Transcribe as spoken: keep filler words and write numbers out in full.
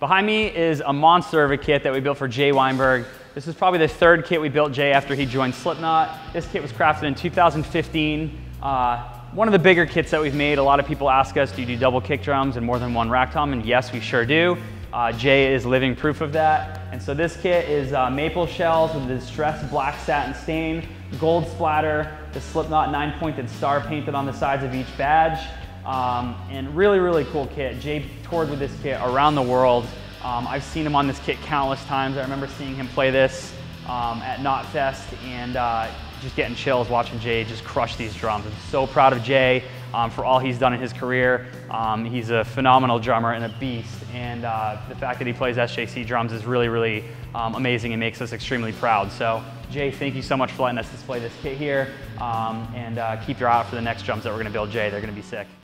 Behind me is a monster of a kit that we built for Jay Weinberg. This is probably the third kit we built Jay after he joined Slipknot. This kit was crafted in two thousand fifteen. Uh, one of the bigger kits that we've made. A lot of people ask us, do you do double kick drums and more than one rack tom? And yes, we sure do. Uh, Jay is living proof of that. And so this kit is uh, maple shells with the distressed black satin stain, gold splatter, the Slipknot nine-pointed star painted on the sides of each badge. Um, and really, really cool kit. Jay toured with this kit around the world. Um, I've seen him on this kit countless times. I remember seeing him play this um, at Knotfest and uh, just getting chills watching Jay just crush these drums. I'm so proud of Jay um, for all he's done in his career. Um, he's a phenomenal drummer and a beast, and uh, the fact that he plays S J C drums is really, really um, amazing and makes us extremely proud. So Jay, thank you so much for letting us display this kit here, um, and uh, keep your eye out for the next drums that we're gonna build, Jay. They're gonna be sick.